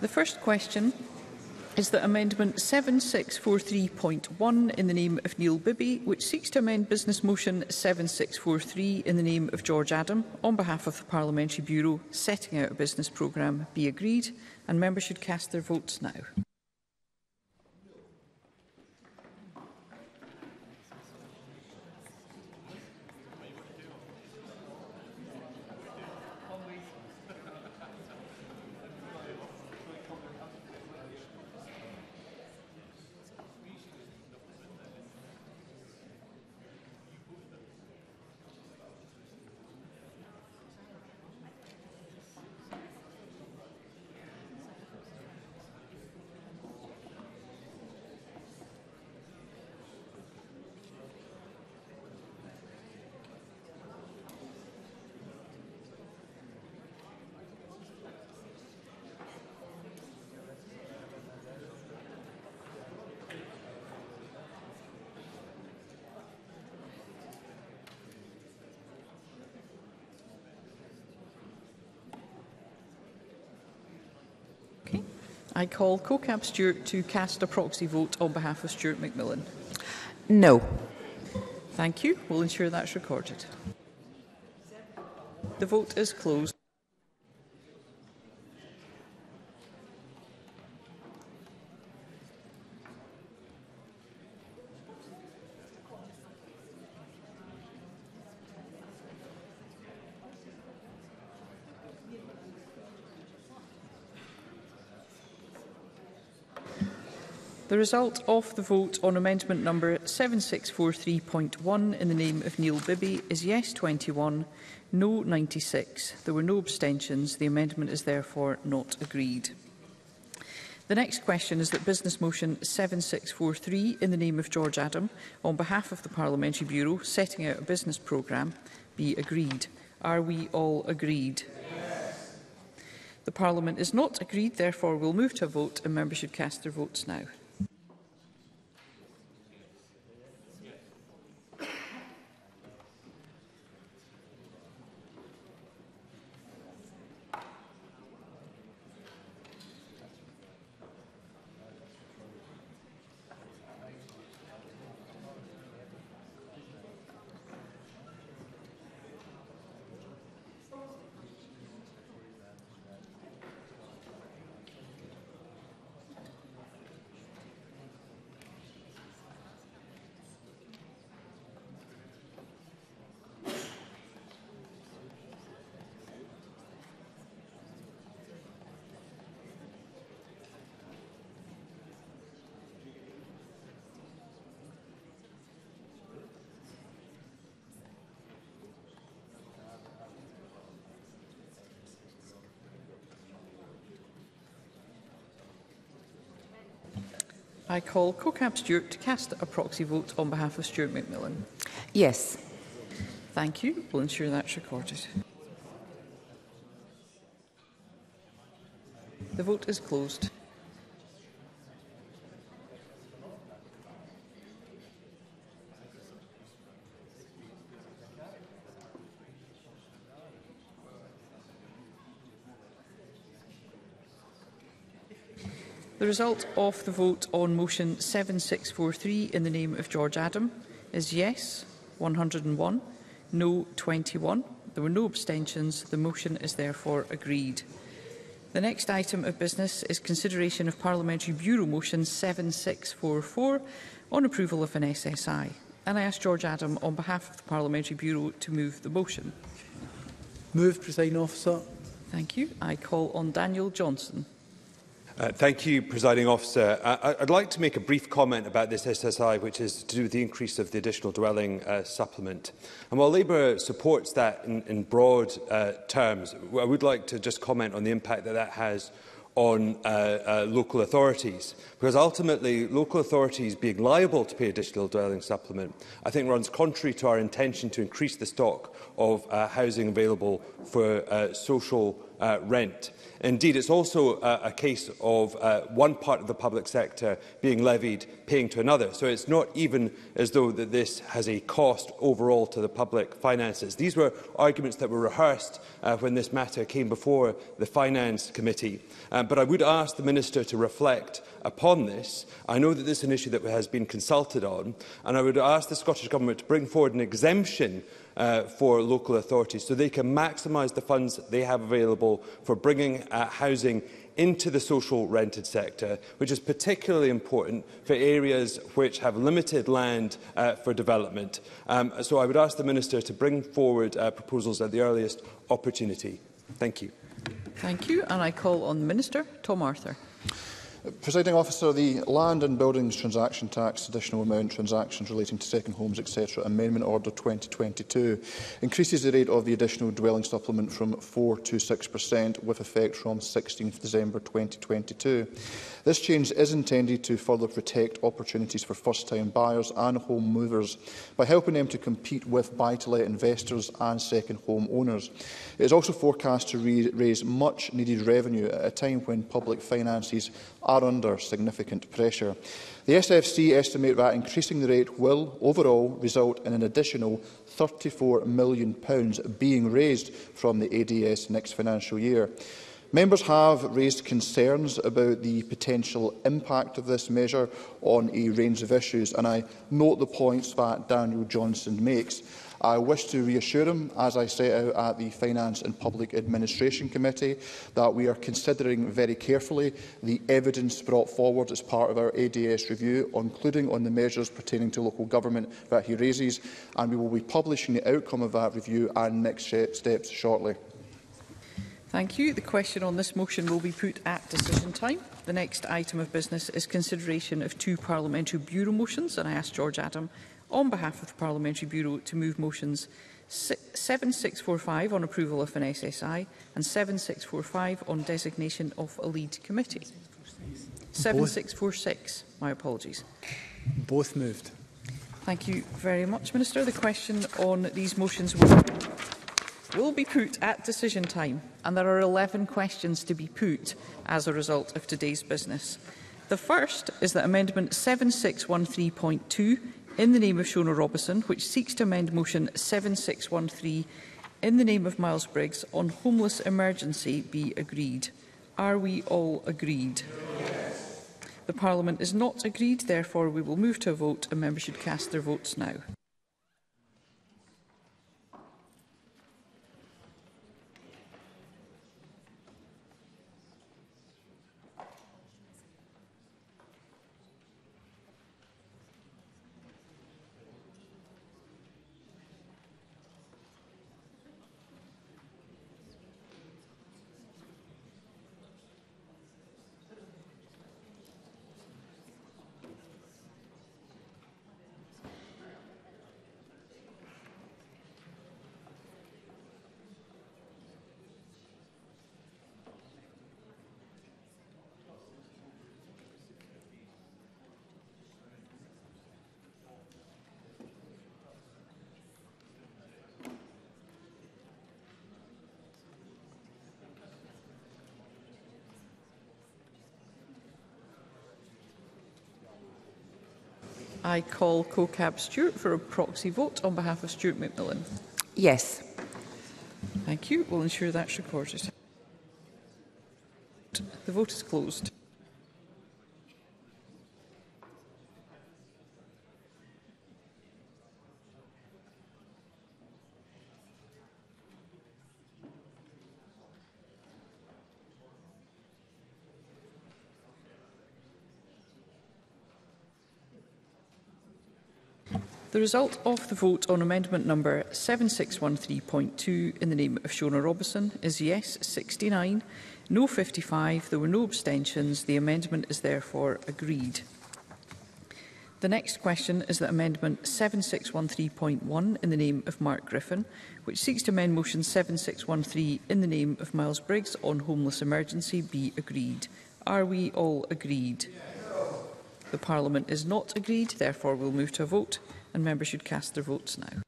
The first question is that Amendment 7643.1 in the name of Neil Bibby, which seeks to amend Business Motion 7643 in the name of George Adam on behalf of the Parliamentary Bureau setting out a business programme, be agreed, and members should cast their votes now. I call Kaukab Stewart to cast a proxy vote on behalf of Stuart McMillan. No. Thank you. We'll ensure that's recorded. The vote is closed. The result of the vote on amendment number 7643.1 in the name of Neil Bibby is yes 21, no 96. There were no abstentions. The amendment is therefore not agreed. The next question is that Business Motion 7643 in the name of George Adam on behalf of the Parliamentary Bureau setting out a business programme be agreed. Are we all agreed? Yes. The Parliament is not agreed, therefore we'll move to a vote and members should cast their votes now. I call Kaukab Stewart to cast a proxy vote on behalf of Stuart McMillan. Yes. Thank you. We'll ensure that's recorded. The vote is closed. The result of the vote on motion 7643 in the name of George Adam is yes 101, no 21. There were no abstentions. The motion is therefore agreed. The next item of business is consideration of Parliamentary Bureau motion 7644 on approval of an SSI. And I ask George Adam on behalf of the Parliamentary Bureau to move the motion. Move, Presiding Officer. Thank you. I call on Daniel Johnson. Thank you, Presiding Officer. I'd like to make a brief comment about this SSI, which is to do with the increase of the additional dwelling supplement. And while Labour supports that in broad terms, I would like to just comment on the impact that that has on local authorities, because ultimately local authorities being liable to pay additional dwelling supplement, I think, runs contrary to our intention to increase the stock of housing available for social rent. Indeed, it's also a case of one part of the public sector being levied, paying to another. So it's not even as though that this has a cost overall to the public finances. These were arguments that were rehearsed when this matter came before the Finance Committee. But I would ask the Minister to reflect upon this. I know that this is an issue that has been consulted on, and I would ask the Scottish Government to bring forward an exemption for local authorities so they can maximise the funds they have available for bringing housing into the social rented sector, which is particularly important for areas which have limited land for development. So I would ask the Minister to bring forward proposals at the earliest opportunity. Thank you. Thank you. And I call on the Minister, Tom Arthur. Presiding Officer, the Land and Buildings Transaction Tax Additional Amount Transactions Relating to Second Homes, etc. Amendment Order 2022 increases the rate of the additional dwelling supplement from 4% to 6% with effect from 16 December 2022. This change is intended to further protect opportunities for first-time buyers and home movers by helping them to compete with buy-to-let investors and second home owners. It is also forecast to raise much-needed revenue at a time when public finances are under significant pressure. The SFC estimate that increasing the rate will, overall, result in an additional £34 million being raised from the ADS next financial year. Members have raised concerns about the potential impact of this measure on a range of issues, and I note the points that Daniel Johnson makes. I wish to reassure him, as I set out at the Finance and Public Administration Committee, that we are considering very carefully the evidence brought forward as part of our ADS review, including on the measures pertaining to local government that he raises, and we will be publishing the outcome of that review and next steps shortly. Thank you. The question on this motion will be put at decision time. The next item of business is consideration of two Parliamentary Bureau motions, and I ask George Adam on behalf of the Parliamentary Bureau to move motions 7645 on approval of an SSI and 7645 on designation of a lead committee. 7646, my apologies. Both moved. Thank you very much, Minister. The question on these motions will be put at decision time, and there are 11 questions to be put as a result of today's business. The first is that Amendment 7613.2 in the name of Shona Robison, which seeks to amend motion 7613 in the name of Miles Briggs on homeless emergency, be agreed. Are we all agreed? Yes. The Parliament is not agreed, therefore we will move to a vote, and members should cast their votes now. I call Kaukab Stewart for a proxy vote on behalf of Stuart McMillan. Yes. Thank you. We'll ensure that's recorded. The vote is closed. The result of the vote on amendment number 7613.2 in the name of Shona Robison is yes 69, no 55, there were no abstentions. The amendment is therefore agreed. The next question is that amendment 7613.1 in the name of Mark Griffin, which seeks to amend motion 7613 in the name of Miles Briggs on homeless emergency, be agreed. Are we all agreed? Yes. The Parliament is not agreed, therefore we'll move to a vote, and members should cast their votes now.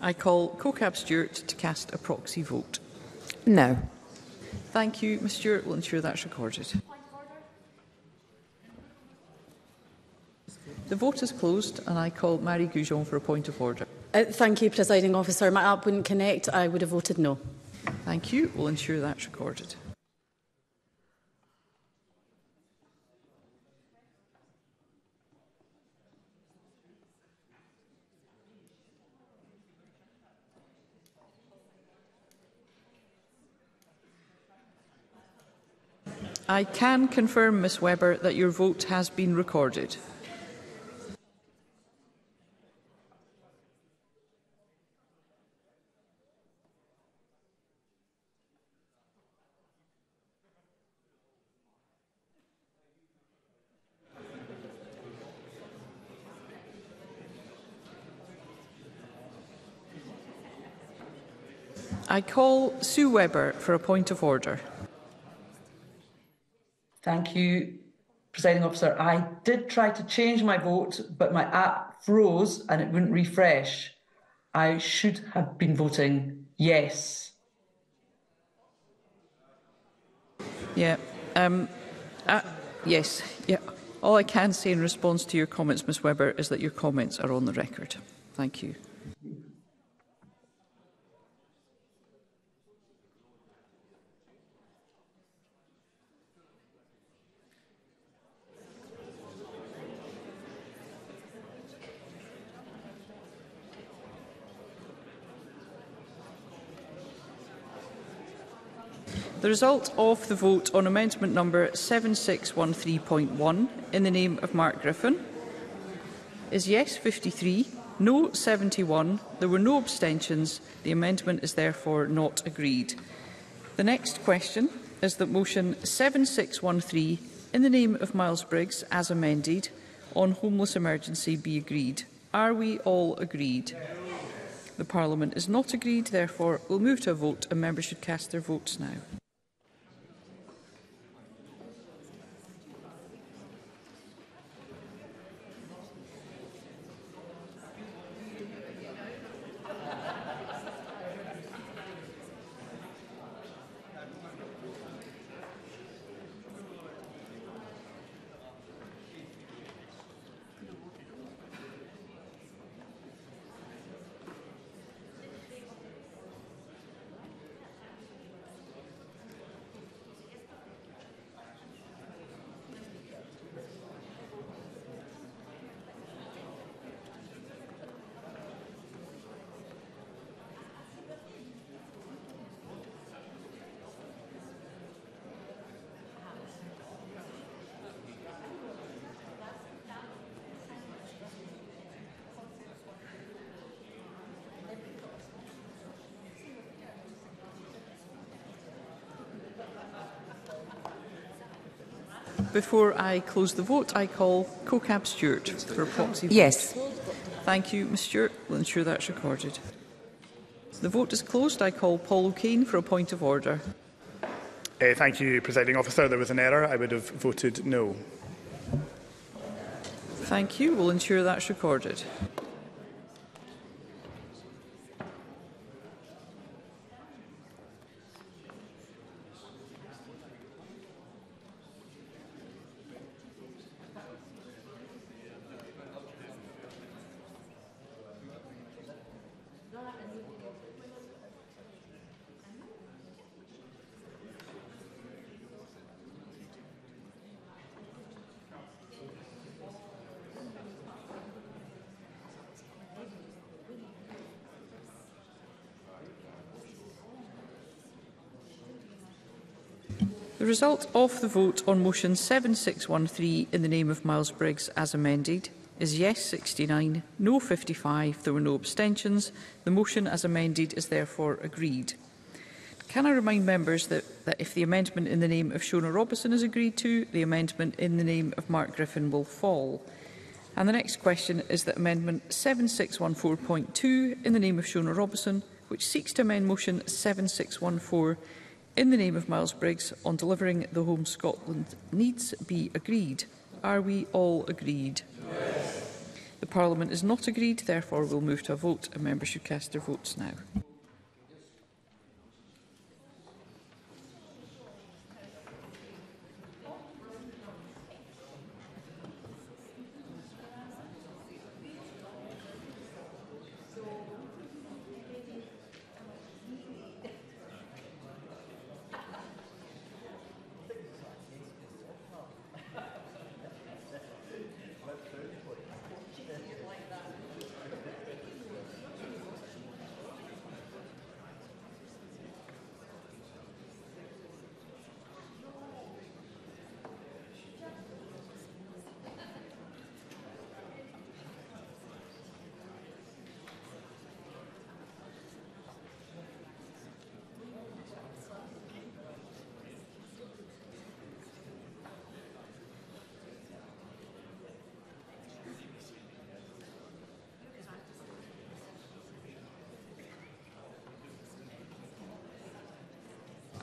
I call Kaukab Stewart to cast a proxy vote. No. Thank you. Ms Stewart will ensure that's recorded. The vote is closed and I call Marie Gougeon for a point of order. Thank you, Presiding Officer. My app wouldn't connect. I would have voted no. Thank you. We'll ensure that's recorded. I can confirm, Ms Weber, that your vote has been recorded. I call Sue Weber for a point of order. Thank you, Presiding Officer. I did try to change my vote, but my app froze and it wouldn't refresh. I should have been voting yes. Yeah. Yes. Yeah. All I can say in response to your comments, Ms Weber, is that your comments are on the record. Thank you. The result of the vote on amendment number 7613.1 in the name of Mark Griffin is yes 53, no 71. There were no abstentions. The amendment is therefore not agreed. The next question is that motion 7613 in the name of Miles Briggs as amended on homeless emergency be agreed. Are we all agreed? The Parliament is not agreed. Therefore, we'll move to a vote and members should cast their votes now. Before I close the vote, I call Kaukab Stewart for a proxy vote. Yes. Thank you, Ms Stewart. We'll ensure that's recorded. The vote is closed. I call Paul O'Kane for a point of order. Thank you, Presiding Officer. There was an error. I would have voted no. Thank you. We'll ensure that's recorded. The result of the vote on motion 7613 in the name of Miles Briggs as amended is yes 69, no 55. There were no abstentions. The motion as amended is therefore agreed. Can I remind members that if the amendment in the name of Shona Robison is agreed to, the amendment in the name of Mark Griffin will fall. And the next question is that amendment 7614.2 in the name of Shona Robison, which seeks to amend motion 7614 in the name of Miles Briggs on delivering the Home Scotland needs be agreed. Are we all agreed? Yes. The Parliament is not agreed, therefore we will move to a vote, and members should cast their votes now.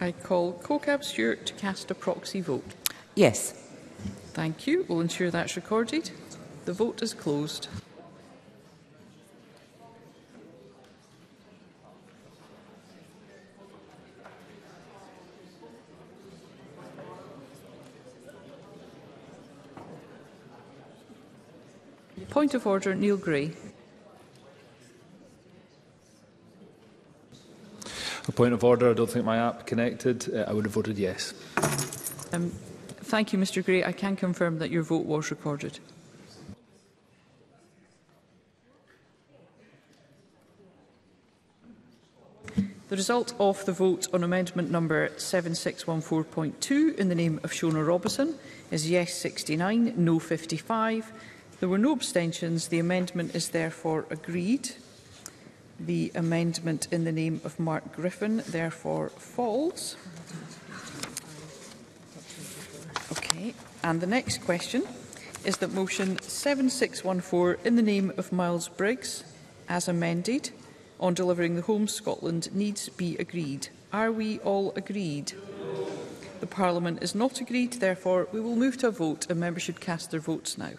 I call Kaukab Stewart to cast a proxy vote. Yes. Thank you. We'll ensure that's recorded. The vote is closed. Point of order, Neil Gray. Point of order. I don't think my app connected. I would have voted yes. Thank you, Mr Gray. I can confirm that your vote was recorded. The result of the vote on amendment number 7614.2 in the name of Shona Robison is yes 69, no 55. There were no abstentions. The amendment is therefore agreed. The amendment in the name of Mark Griffin therefore falls. Okay. And the next question is that motion 7614 in the name of Miles Briggs, as amended, on delivering the Home Scotland needs be agreed. Are we all agreed? No. The Parliament is not agreed, therefore we will move to a vote, and members should cast their votes now.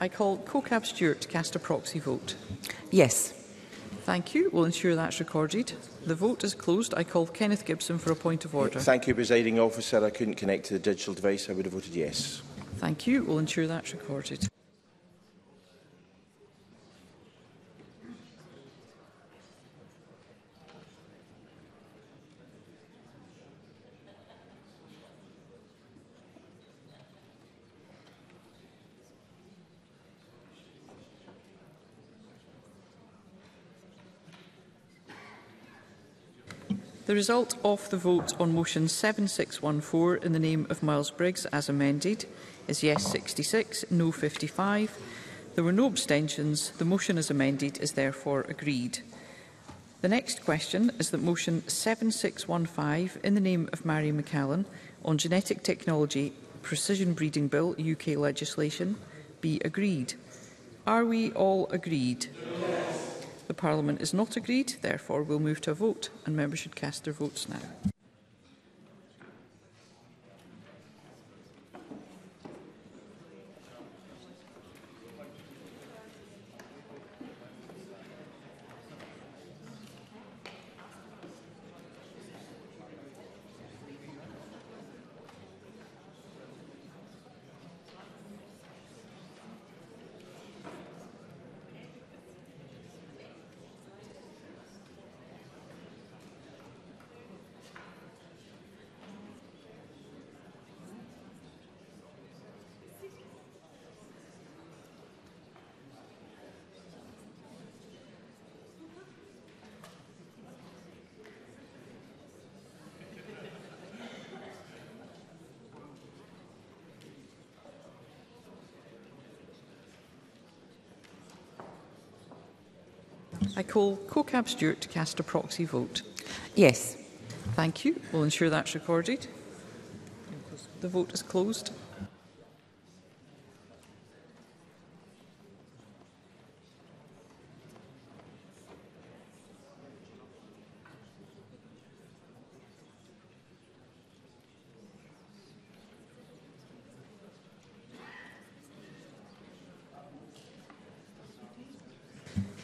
I call Kaukab Stewart to cast a proxy vote. Yes. Thank you. We'll ensure that's recorded. The vote is closed. I call Kenneth Gibson for a point of order. Thank you, Presiding Officer. I couldn't connect to the digital device. I would have voted yes. Thank you. We'll ensure that's recorded. The result of the vote on motion 7614 in the name of Miles Briggs, as amended, is yes 66, no 55. There were no abstentions. The motion as amended is therefore agreed. The next question is that motion 7615 in the name of Mary McCallan on Genetic Technology Precision Breeding Bill UK legislation be agreed. Are we all agreed? Yes. The Parliament is not agreed, therefore we'll move to a vote, and members should cast their votes now. I call Kaukab Stewart to cast a proxy vote. Yes. Thank you. We'll ensure that's recorded. The vote is closed.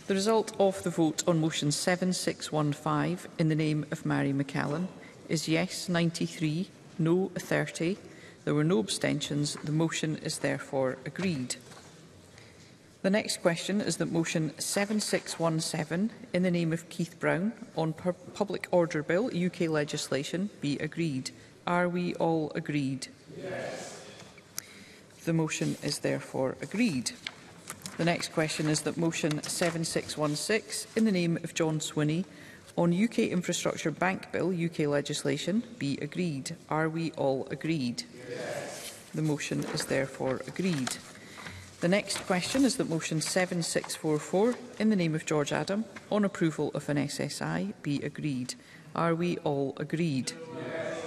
The result of the vote on motion 7615 in the name of Mary McCallan is yes 93, no 30. There were no abstentions. The motion is therefore agreed. The next question is that motion 7617 in the name of Keith Brown on Public Order Bill UK legislation be agreed. Are we all agreed? Yes. The motion is therefore agreed. The next question is that motion 7616 in the name of John Swinney on UK Infrastructure Bank Bill UK legislation be agreed. Are we all agreed? Yes. The motion is therefore agreed. The next question is that motion 7644 in the name of George Adam on approval of an SSI be agreed. Are we all agreed? Yes.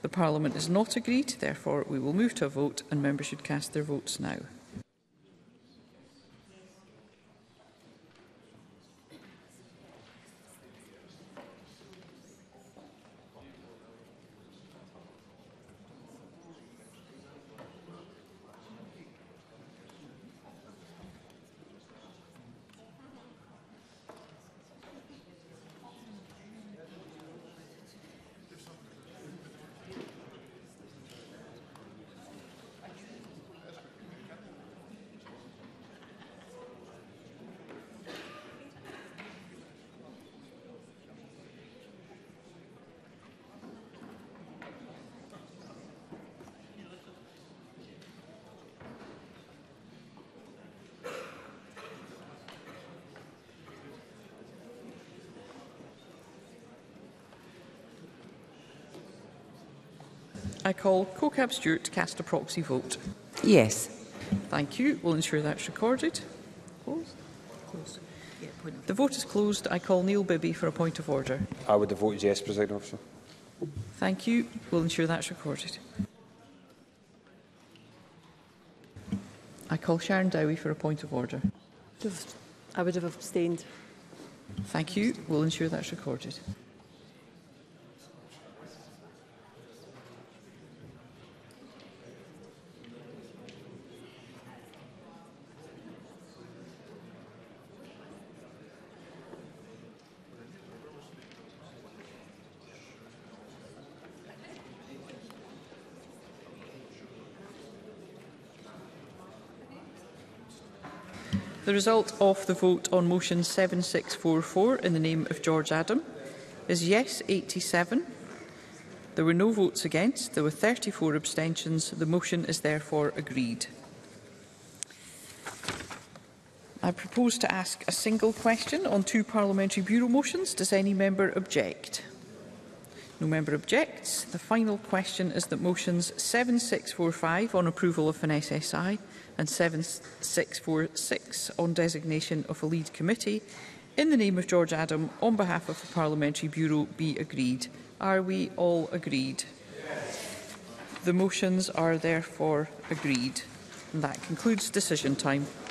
The Parliament is not agreed, therefore we will move to a vote and members should cast their votes now. I call Kaukab Stewart to cast a proxy vote. Yes. Thank you. We'll ensure that's recorded. Close. Close. Yeah, the vote is closed. I call Neil Bibby for a point of order. I would have voted yes, Presiding Officer. Thank you. We'll ensure that's recorded. I call Sharon Dowie for a point of order. I would have abstained. Thank you. We'll ensure that's recorded. The result of the vote on motion 7644 in the name of George Adam is yes 87. There were no votes against. There were 34 abstentions. The motion is therefore agreed. I propose to ask a single question on two parliamentary bureau motions. Does any member object? No member objects. The final question is that motions 7645 on approval of an SSI and 7646 on designation of a lead committee in the name of George Adam on behalf of the Parliamentary Bureau be agreed. Are we all agreed? Yes. The motions are therefore agreed. And that concludes decision time.